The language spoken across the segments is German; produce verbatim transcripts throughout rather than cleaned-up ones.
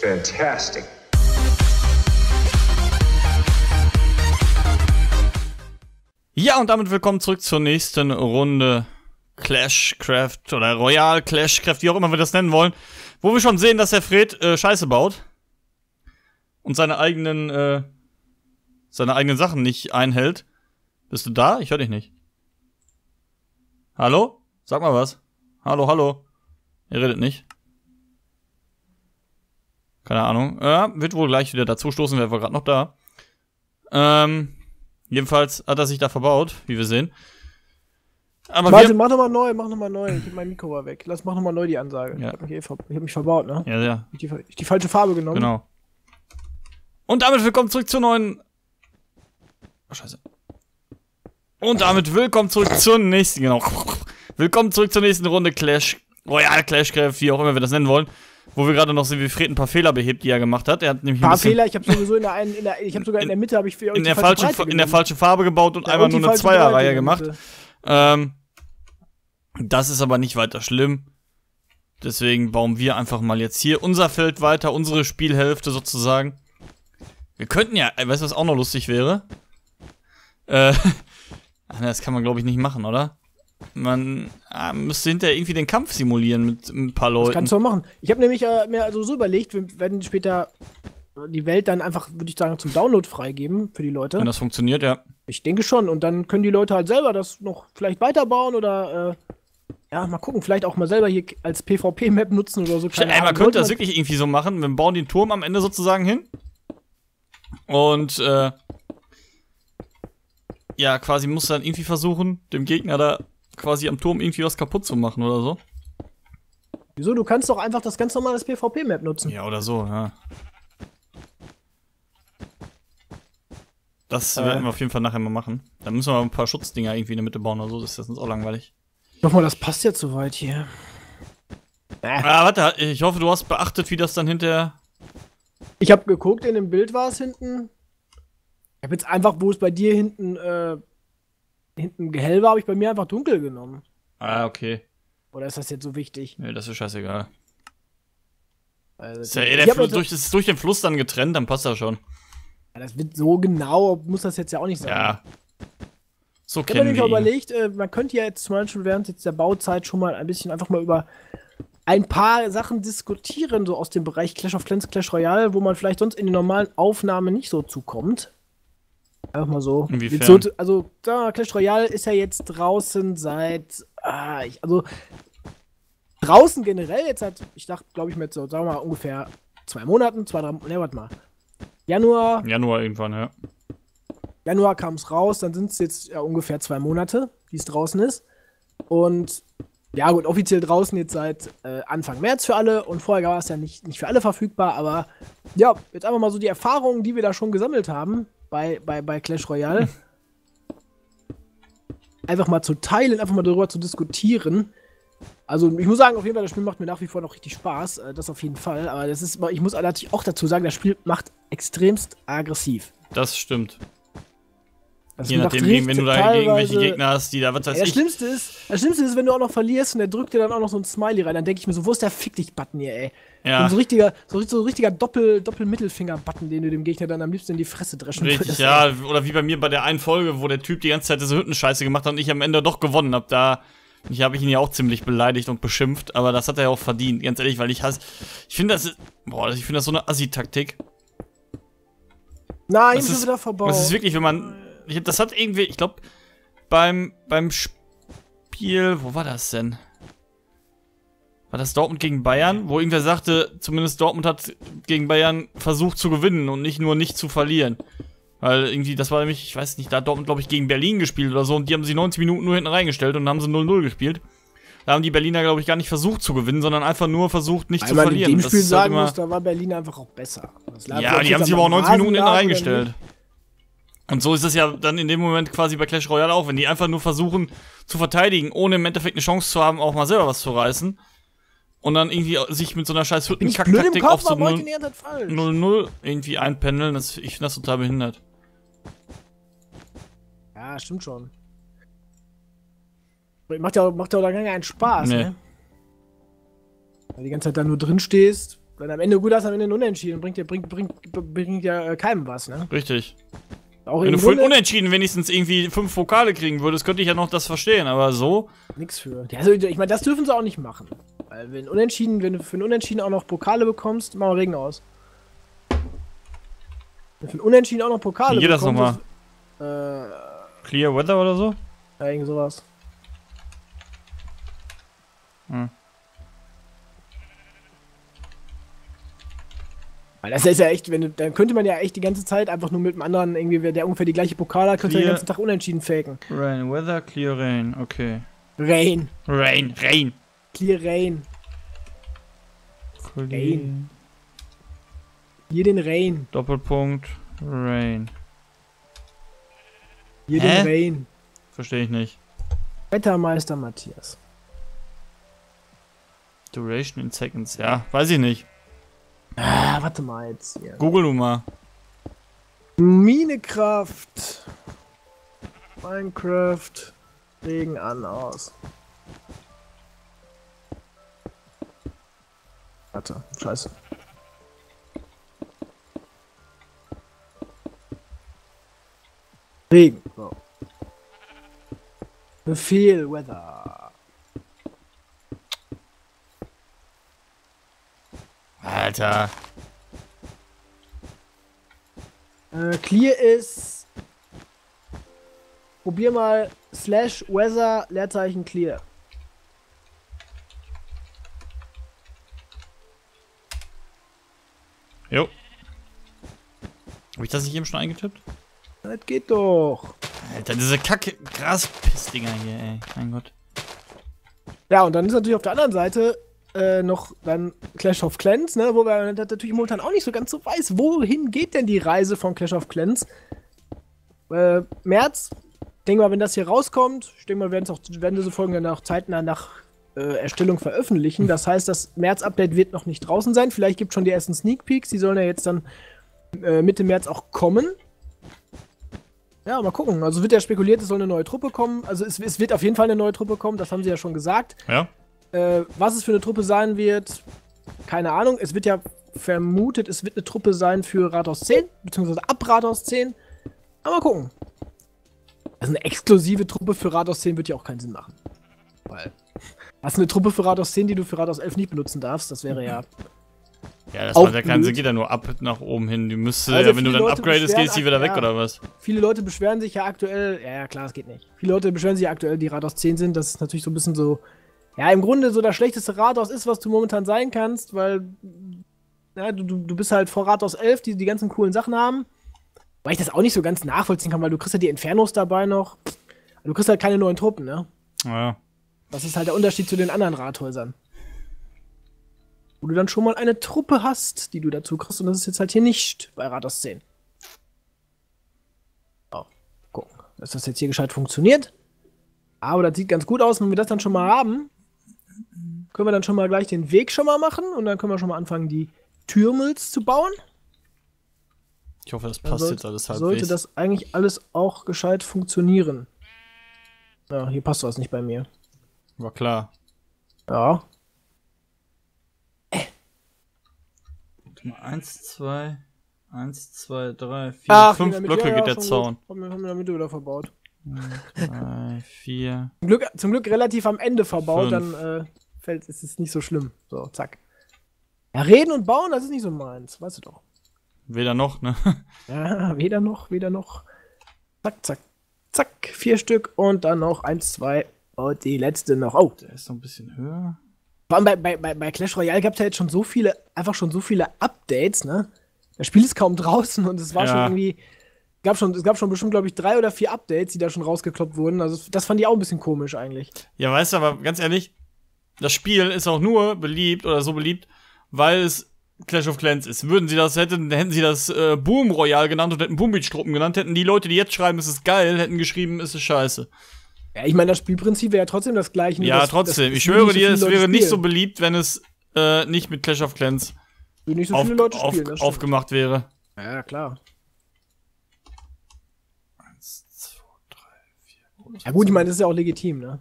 Fantastic. Ja, und damit willkommen zurück zur nächsten Runde Clashcraft oder Royal Clashcraft, wie auch immer wir das nennen wollen. Wo wir schon sehen, dass der Fred äh, Scheiße baut und seine eigenen, äh, seine eigenen Sachen nicht einhält. Bist du da? Ich höre dich nicht. Hallo? Sag mal was. Hallo, hallo. Ihr redet nicht. Keine Ahnung. Ja, wird wohl gleich wieder dazu stoßen, wer war gerade noch da. Ähm, jedenfalls hat er sich da verbaut, wie wir sehen. Aber warte, wir mach nochmal neu, mach nochmal neu. Ich gebe mein Mikro mal weg. Lass, mach nochmal neu die Ansage. Ja. Ich, hab mich eh ver ich hab mich verbaut, ne? Ja, ja. Ich hab die, die falsche Farbe genommen. Genau. Und damit willkommen zurück zur neuen... Oh, scheiße. Und damit willkommen zurück zur nächsten... Genau. Willkommen zurück zur nächsten Runde Clash... Royal Clashcraft, wie auch immer wir das nennen wollen. Wo wir gerade noch sehen, wie Fred ein paar Fehler behebt, die er gemacht hat. Er hat nämlich ein paar Fehler, ich habe sowieso in der einen, in der, ich habe sogar in der Mitte habe ich in der falschen in der falschen Farbe gebaut und ja, einmal und nur eine Zweierreihe gemacht. Ähm, das ist aber nicht weiter schlimm. Deswegen bauen wir einfach mal jetzt hier unser Feld weiter, unsere Spielhälfte sozusagen. Wir könnten ja, weißt du, was auch noch lustig wäre? Äh, das kann man glaube ich nicht machen, oder? Man ah, müsste hinterher irgendwie den Kampf simulieren mit ein paar Leuten. Das kannst du auch machen. Ich habe nämlich äh, mir also so überlegt, wir werden später die Welt dann einfach, würde ich sagen, zum Download freigeben für die Leute. Wenn das funktioniert, ja. Ich denke schon. Und dann können die Leute halt selber das noch vielleicht weiterbauen oder, äh, ja, mal gucken, vielleicht auch mal selber hier als PvP-Map nutzen oder so. Keine Ey, man könnte das wirklich irgendwie so machen. Wir bauen den Turm am Ende sozusagen hin. Und, äh, ja, quasi musst du dann irgendwie versuchen, dem Gegner da quasi am Turm irgendwie was kaputt zu machen oder so. Wieso? Du kannst doch einfach das ganz normale PvP-Map nutzen. Ja, oder so, ja. Das äh. werden wir auf jeden Fall nachher mal machen. Dann müssen wir mal ein paar Schutzdinger irgendwie in der Mitte bauen oder so, das ist jetzt auch langweilig. Nochmal, das passt jetzt soweit hier. Äh. Ah, warte, ich hoffe, du hast beachtet, wie das dann hinterher... Ich habe geguckt, in dem Bild war es hinten. Ich habe jetzt einfach, wo es bei dir hinten... Äh hinten hell war, habe ich bei mir einfach dunkel genommen. Ah, okay. Oder ist das jetzt so wichtig? Nee, das ist scheißegal. Also, ist ja eh der Fluss, durch, das ist durch den Fluss dann getrennt, dann passt das schon. Ja, das wird so genau, muss das jetzt ja auch nicht sein. Ja. So ich habe mir nämlich überlegt, äh, man könnte ja jetzt zum Beispiel während jetzt der Bauzeit schon mal ein bisschen einfach mal über ein paar Sachen diskutieren, so aus dem Bereich Clash of Clans, Clash Royale, wo man vielleicht sonst in den normalen Aufnahmen nicht so zukommt. Einfach mal so. Inwiefern? So, also, da, Clash Royale ist ja jetzt draußen seit. Ah, ich, also, draußen generell jetzt seit, ich dachte, glaube ich, mit so, sagen wir mal, ungefähr zwei Monaten, zwei, drei Monaten, ne, warte mal. Januar. Januar irgendwann, ja. Januar kam es raus, dann sind es jetzt ja, ungefähr zwei Monate, die es draußen ist. Und ja, gut, offiziell draußen jetzt seit äh, Anfang März für alle und vorher war es ja nicht, nicht für alle verfügbar, aber ja, jetzt einfach mal so die Erfahrungen, die wir da schon gesammelt haben. Bei, bei, bei Clash Royale. Einfach mal zu teilen, einfach mal darüber zu diskutieren. Also ich muss sagen, auf jeden Fall, das Spiel macht mir nach wie vor noch richtig Spaß. Das auf jeden Fall. Aber das ist, ich muss natürlich auch dazu sagen, das Spiel macht extremst aggressiv. Das stimmt. Das Je nachdem, richtig, wenn du da irgendwelche Gegner hast, die da, was weiß ja, das ich. Schlimmste ist, das Schlimmste ist, wenn du auch noch verlierst und der drückt dir dann auch noch so ein Smiley rein, dann denke ich mir so, wo ist der Fick-Dich-Button hier, ey? Ja. Und so ein richtiger, so, so richtiger Doppel-Mittelfinger-Button, den du dem Gegner dann am liebsten in die Fresse dreschen würdest. Ja, ey. Oder wie bei mir bei der einen Folge, wo der Typ die ganze Zeit diese Hüttenscheiße gemacht hat und ich am Ende doch gewonnen habe. Da habe ich ihn ja auch ziemlich beleidigt und beschimpft, aber das hat er ja auch verdient, ganz ehrlich, weil ich hasse. Ich finde das, boah, ich finde das so eine Assi-Taktik. Nein, das ist wieder verbaut. Das ist wirklich, wenn man. Ich, das hat irgendwie, ich glaube, beim, beim Spiel, wo war das denn? War das Dortmund gegen Bayern? Wo irgendwer sagte, zumindest Dortmund hat gegen Bayern versucht zu gewinnen und nicht nur nicht zu verlieren. Weil irgendwie, das war nämlich, ich weiß nicht, da hat Dortmund, glaube ich, gegen Berlin gespielt oder so und die haben sie neunzig Minuten nur hinten reingestellt und dann haben sie null null gespielt. Da haben die Berliner, glaube ich, gar nicht versucht zu gewinnen, sondern einfach nur versucht, nicht Einmal zu verlieren. In dem Spiel das sagen halt muss, da war Berlin einfach auch besser. Ja, die haben sich aber auch neunzig Minuten hinten reingestellt. Und so ist es ja dann in dem Moment quasi bei Clash Royale auch, wenn die einfach nur versuchen zu verteidigen, ohne im Endeffekt eine Chance zu haben, auch mal selber was zu reißen. Und dann irgendwie sich mit so einer scheiß Hüttenkack-Taktik auf so null null irgendwie einpendeln. Das, ich finde das total behindert. Ja, stimmt schon. Macht ja auch, macht ja auch gar keinen Spaß, nee. Ne? Weil du die ganze Zeit da nur drin stehst, Wenn am Ende gut hast, am Ende ein Unentschieden, bringt dir bringt, bringt, bringt ja keinem was, ne? Richtig. Auch wenn du vorhin unentschieden wenigstens irgendwie fünf Pokale kriegen würdest, könnte ich ja noch das verstehen, aber so. Nix für. Also, ich meine, das dürfen sie auch nicht machen. Weil wenn unentschieden, wenn du für ein Unentschieden auch noch Pokale bekommst, mach mal Regen aus. Wenn du für ein Unentschieden auch noch Pokale Hier bekommst. Hier das nochmal. Äh, Clear Weather oder so? Ja, irgend sowas. Hm. Das ist ja echt, wenn du, dann könnte man ja echt die ganze Zeit einfach nur mit dem anderen, irgendwie, der ungefähr die gleiche Pokal hat, könnte den ganzen Tag unentschieden faken. Rain, Weather, Clear Rain, okay. Rain. Rain, Rain. Clear Rain. Clean. Rain. Hier den Rain. Doppelpunkt, Rain. Hier Hä? den Rain. Verstehe ich nicht. Wettermeister Matthias. Duration in Seconds, ja, weiß ich nicht. Ah, warte mal jetzt hier. Google du mal. Minecraft. Minecraft. Regen an, aus. Warte, scheiße. Regen. So. Befehl, Weather. Alter. Äh, clear ist. Probier mal slash weather Leerzeichen clear. Jo. Hab ich das nicht eben schon eingetippt? Das geht doch. Alter, diese kacke Graspiss-Dinger hier, ey. Mein Gott. Ja, und dann ist natürlich auf der anderen Seite. Äh, noch dann Clash of Clans, ne, wo man natürlich momentan auch nicht so ganz so weiß, wohin geht denn die Reise von Clash of Clans? Äh, März, ich denke mal, wenn das hier rauskommt, ich denke mal, werden, auch, werden diese Folgen dann auch zeitnah nach äh, Erstellung veröffentlichen. Das heißt, das März-Update wird noch nicht draußen sein. Vielleicht gibt es schon die ersten Sneak Peeks, die sollen ja jetzt dann äh, Mitte März auch kommen. Ja, mal gucken. Also wird ja spekuliert, es soll eine neue Truppe kommen. Also es, es wird auf jeden Fall eine neue Truppe kommen, das haben sie ja schon gesagt. Ja. Äh, was es für eine Truppe sein wird, keine Ahnung. Es wird ja vermutet, es wird eine Truppe sein für Rathaus zehn, beziehungsweise ab Rathaus zehn. Aber mal gucken. Also eine exklusive Truppe für Rathaus zehn wird ja auch keinen Sinn machen. Weil, hast du eine Truppe für Rathaus zehn, die du für Rathaus elf nicht benutzen darfst? Das wäre ja... Ja, das macht ja keinen Sinn, geht ja nur ab nach oben hin. Die müsste, also ja, wenn du dann Leute upgradest, gehst die wieder ja, weg, oder was? Viele Leute beschweren sich ja aktuell... Ja, klar, es geht nicht. Viele Leute beschweren sich ja aktuell, die Rathaus zehn sind. Das ist natürlich so ein bisschen so... Ja, im Grunde so das schlechteste Rathaus ist, was du momentan sein kannst, weil ja, du, du bist halt vor Rathaus elf, die die ganzen coolen Sachen haben. Weil ich das auch nicht so ganz nachvollziehen kann, weil du kriegst ja die Infernos dabei noch. Du kriegst halt keine neuen Truppen, ne? Ja. Das ist halt der Unterschied zu den anderen Rathäusern. Wo du dann schon mal eine Truppe hast, die du dazu kriegst, und das ist jetzt halt hier nicht bei Rathaus zehn. Oh, gucken, dass das jetzt hier gescheit funktioniert. Aber das sieht ganz gut aus, wenn wir das dann schon mal haben. Können wir dann schon mal gleich den Weg schon mal machen und dann können wir schon mal anfangen, die Türmels zu bauen. Ich hoffe, das passt sollte, jetzt alles halbwegs. Sollte das eigentlich alles auch gescheit funktionieren. Ja, hier passt was nicht bei mir. War klar. Ja. Äh. Eins, zwei, eins, zwei, drei, vier, Ach, fünf Blöcke ja, geht ja, der Zaun. Haben wir in der Mitte wieder verbaut. Drei, vier. Zum Glück, zum Glück relativ am Ende verbaut, fünf. Dann äh, fällt, ist es nicht so schlimm. So, zack. Ja, reden und bauen, das ist nicht so meins, weißt du doch. Weder noch, ne? Ja, weder noch, weder noch. Zack, zack, zack. Vier Stück und dann noch eins, zwei und die letzte noch. Oh. Der ist noch ein bisschen höher. Vor allem bei, bei, bei, bei Clash Royale gab es ja jetzt schon so viele, einfach schon so viele Updates, ne? Das Spiel ist kaum draußen und es war ja. schon irgendwie... Gab schon, es gab schon bestimmt, glaube ich, drei oder vier Updates, die da schon rausgekloppt wurden. Also das fand ich auch ein bisschen komisch eigentlich. Ja, weißt du, aber ganz ehrlich, das Spiel ist auch nur beliebt oder so beliebt, weil es Clash of Clans ist. Würden sie das, hätten, hätten sie das äh, Boom Royale genannt und hätten Boom Beach Truppen genannt, hätten die Leute, die jetzt schreiben, es ist geil, hätten geschrieben, es ist scheiße. Ja, ich meine, das Spielprinzip wäre ja trotzdem das gleiche. Ja, das, trotzdem. Das ich schwöre dir, es wäre nicht so beliebt, wenn es äh, nicht mit Clash of Clans nicht so viele auf, Leute spielen, auf, aufgemacht wäre. Ja, klar. Ja gut, ich meine, das ist ja auch legitim, ne?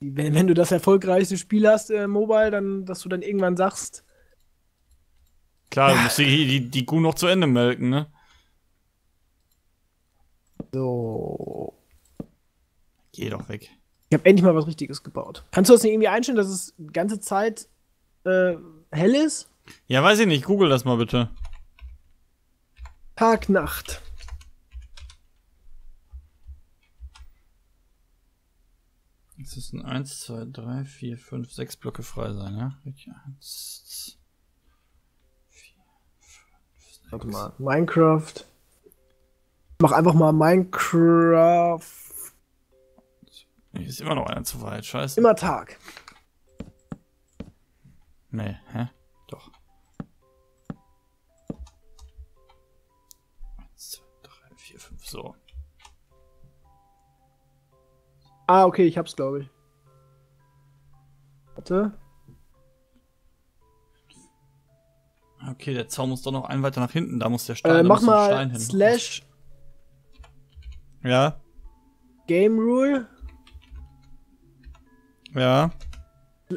Wenn, wenn du das erfolgreichste Spiel hast, äh, Mobile, dann, dass du dann irgendwann sagst, Klar, du musst die, die, die Kuh noch zu Ende melken, ne? So. Geh doch weg. Ich habe endlich mal was Richtiges gebaut. Kannst du das nicht irgendwie einstellen, dass es die ganze Zeit äh, hell ist? Ja, weiß ich nicht. Google das mal bitte. Tag, Nacht. Jetzt müssen eins, zwei, drei, vier, fünf, sechs Blöcke frei sein, ja? eins, zwei, vier, fünf, sechs. Warte mal, Minecraft. Ich mach einfach mal Minecraft. Hier ist immer noch einer zu weit, scheiße. Immer Tag. Nee, hä? Doch. eins, zwei, drei, vier, fünf, so. Ah, okay, ich hab's, glaube ich. Warte. Okay, der Zaun muss doch noch einen weiter nach hinten. Da muss der Stein, äh, mach muss mal Stein hin. Slash. Ja. Game Rule. Ja.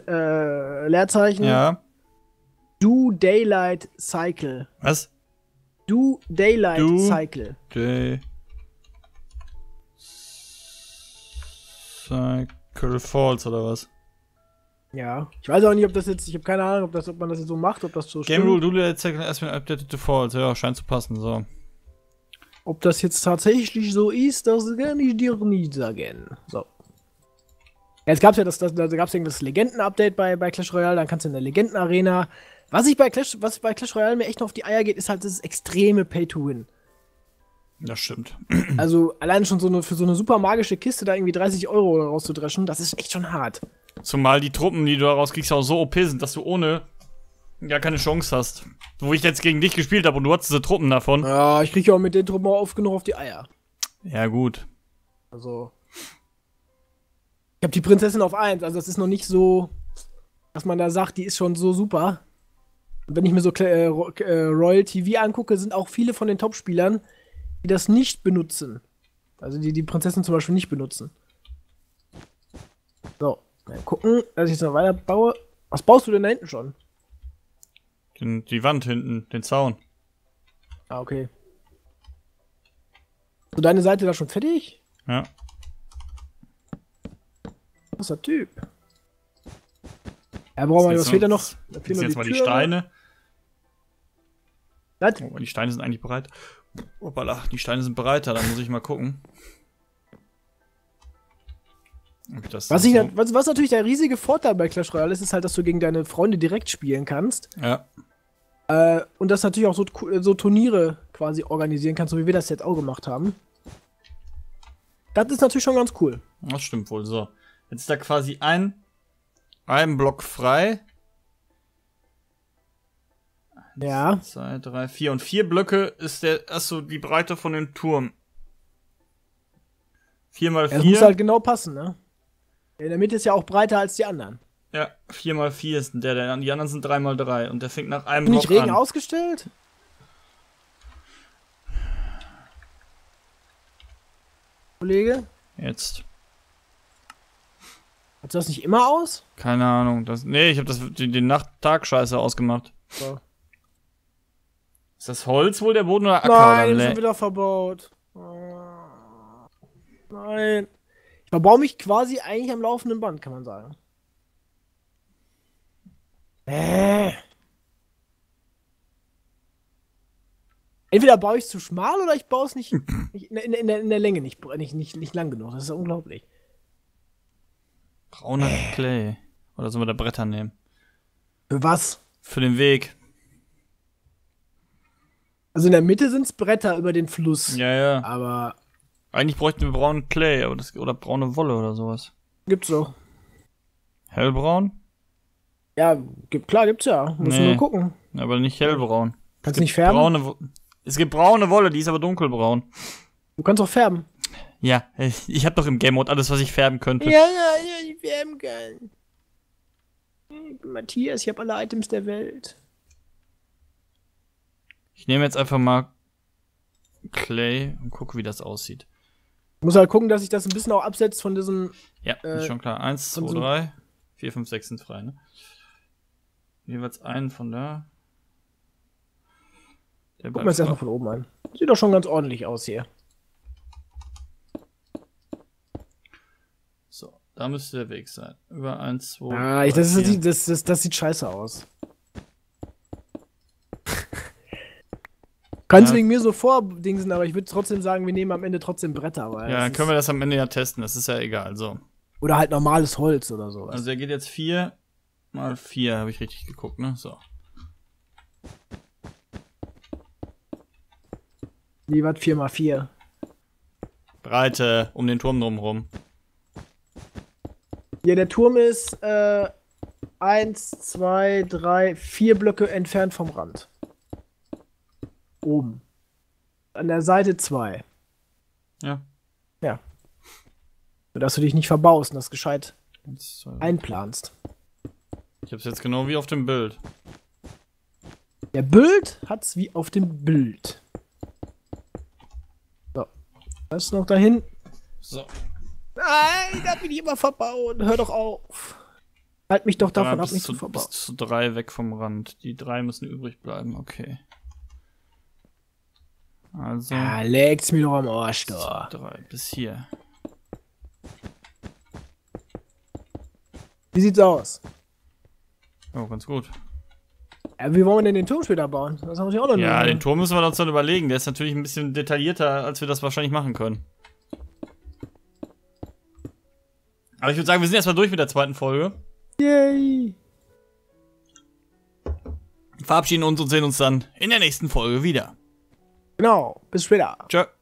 Äh, Leerzeichen. Ja. Do Daylight Cycle. Was? Do Daylight Do Cycle. Day Curl Falls oder was? Ja. Ich weiß auch nicht, ob das jetzt, ich habe keine Ahnung, ob, das, ob man das jetzt so macht, ob das so Game Rule, du zeigst erstmal updated to falls. Ja, scheint zu passen, so. Ob das jetzt tatsächlich so ist, das kann ich dir nicht sagen. So. Jetzt gab's ja das, das, da gab's ja das Legenden-Update bei, bei Clash Royale, dann kannst du in der Legenden-Arena. Was ich bei Clash, was bei Clash Royale mir echt noch auf die Eier geht, ist halt das extreme Pay-to-Win. Das stimmt. Also allein schon so eine, für so eine super magische Kiste da irgendwie dreißig Euro rauszudreschen, das ist echt schon hart. Zumal die Truppen, die du daraus kriegst, auch so O P sind, dass du ohne ja keine Chance hast. Wo ich jetzt gegen dich gespielt habe und du hattest diese Truppen davon. Ja, ich krieg ja auch mit den Truppen oft genug auf die Eier. Ja, gut. Also ich habe die Prinzessin auf eins, also das ist noch nicht so, dass man da sagt, die ist schon so super. Und wenn ich mir so äh, Royal T V angucke, sind auch viele von den Top-Spielern, die das nicht benutzen. Also die die Prinzessin zum Beispiel nicht benutzen. So, mal gucken, dass ich jetzt noch weiter baue. Was baust du denn da hinten schon? Den, die Wand hinten, den Zaun. Ah, okay. So, deine Seite da schon fertig? Ja. Was ist der Typ? Ja, brauchen wir, was fehlt da noch? Da fehlen jetzt mal die Steine. Oh, die Steine sind eigentlich bereit. Hoppala, die Steine sind breiter, dann muss ich mal gucken. Ob das was, ich so was, was natürlich der riesige Vorteil bei Clash Royale ist, ist halt, dass du gegen deine Freunde direkt spielen kannst. Ja. Äh, und dass du natürlich auch so, so Turniere quasi organisieren kannst, so wie wir das jetzt auch gemacht haben. Das ist natürlich schon ganz cool. Das stimmt wohl, so. Jetzt ist da quasi ein, ein Block frei. Ja. Zwei, drei, vier. Und vier Blöcke ist der, achso, die Breite von dem Turm. Vier mal vier. Das muss halt genau passen, ne? In der Mitte ist ja auch breiter als die anderen. Ja, vier mal vier ist der, der die anderen sind drei mal drei. Und der fängt nach einem Block an. Ist nicht Regen ausgestellt? Kollege? Jetzt. Hat das nicht immer aus? Keine Ahnung. Das, nee, ich hab das, den, den Nacht-Tag-Scheiße ausgemacht. So. Ist das Holz wohl der Boden oder Acker? Nein, oder schon wieder verbaut. Nein. Ich verbaue mich quasi eigentlich am laufenden Band, kann man sagen. Äh. Entweder baue ich es zu schmal oder ich baue es nicht in, in, in, der, in der Länge nicht, nicht, nicht, nicht lang genug. Das ist ja unglaublich. Brauner Clay. Oder sollen wir da Bretter nehmen? Für was? Für den Weg. Also in der Mitte sind es Bretter über den Fluss. Ja, ja. Aber eigentlich bräuchten wir braunen Clay oder, das, oder braune Wolle oder sowas. Gibt's doch. Hellbraun? Ja, gibt, klar, gibt's ja. Müssen nee. Nur gucken. Aber nicht hellbraun. Kannst du nicht färben? Braune, es gibt braune Wolle, die ist aber dunkelbraun. Du kannst auch färben. Ja, ich hab doch im Game Mode alles, was ich färben könnte. Ja, ja, ja, ich färben kann. Ich bin Matthias, ich hab alle Items der Welt. Ich nehme jetzt einfach mal Clay und gucke, wie das aussieht. Ich muss halt gucken, dass ich das ein bisschen auch absetze von diesem. Ja, äh, ist schon klar. eins, zwei, drei, vier, fünf, sechs sind frei, ne? Jeweils einen von da. Gucken wir es erstmal von oben an. Sieht doch schon ganz ordentlich aus hier. So, da müsste der Weg sein. Über eins, zwei. Ah, ich, das, ist, das, das, das sieht scheiße aus. Kannst ja wegen mir so vordingsen, aber ich würde trotzdem sagen, wir nehmen am Ende trotzdem Bretter. Weil ja, dann können wir das am Ende ja testen, das ist ja egal. So. Oder halt normales Holz oder sowas. Also der geht jetzt vier mal vier, habe ich richtig geguckt, ne? So. Nee, was vier mal vier? Breite, um den Turm drumherum. Ja, der Turm ist äh, eins, zwei, drei, vier Blöcke entfernt vom Rand. Oben. An der Seite zwei. Ja. Ja. Nur, dass du dich nicht verbaust und das gescheit einplanst. Ich hab's jetzt genau wie auf dem Bild. Der Bild hat's wie auf dem Bild. So. Das ist noch dahin. So. Nein, da bin ich immer verbaut. Hör doch auf. Halt mich doch davon ab, nicht zu verbauen. Bis zu drei weg vom Rand. Die drei müssen übrig bleiben. Okay. Also. Ja, leg's mir doch am Arsch da. Drei bis hier. Wie sieht's aus? Oh, ganz gut. Ja, wie wollen wir denn den Turm später bauen? Das haben wir auch noch ja, nehmen. Den Turm müssen wir uns dann überlegen. Der ist natürlich ein bisschen detaillierter, als wir das wahrscheinlich machen können. Aber ich würde sagen, wir sind erstmal durch mit der zweiten Folge. Yay! Verabschieden uns und sehen uns dann in der nächsten Folge wieder. Genau, bis später. Tschö.